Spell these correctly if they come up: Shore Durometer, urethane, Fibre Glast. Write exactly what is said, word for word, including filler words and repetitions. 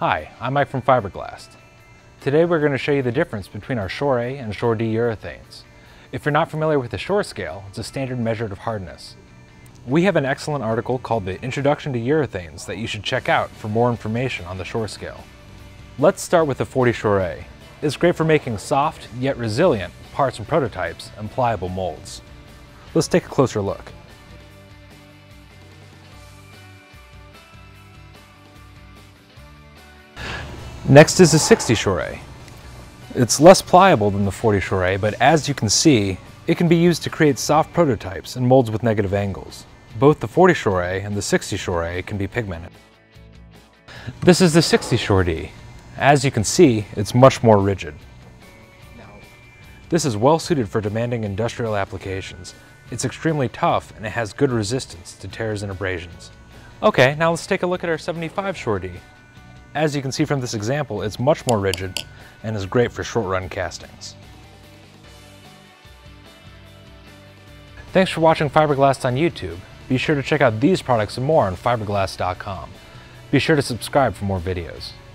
Hi, I'm Mike from Fibre Glast. Today we're going to show you the difference between our Shore A and Shore D urethanes. If you're not familiar with the Shore scale, it's a standard measure of hardness. We have an excellent article called The Introduction to Urethanes that you should check out for more information on the Shore scale. Let's start with the forty Shore A. It's great for making soft, yet resilient, parts and prototypes and pliable molds. Let's take a closer look. Next is the sixty Shore A. It's less pliable than the forty Shore A, but as you can see, it can be used to create soft prototypes and molds with negative angles. Both the forty Shore A and the sixty Shore A can be pigmented. This is the sixty Shore D. As you can see, it's much more rigid. This is well suited for demanding industrial applications. It's extremely tough and it has good resistance to tears and abrasions. Okay, now let's take a look at our seventy-five Shore D. As you can see from this example, it's much more rigid and is great for short-run castings. Thanks for watching Fibre Glast on YouTube. Be sure to check out these products and more on fibre glast dot com. Be sure to subscribe for more videos.